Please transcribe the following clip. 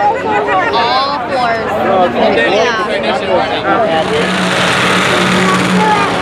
All floors. All floors. Yeah.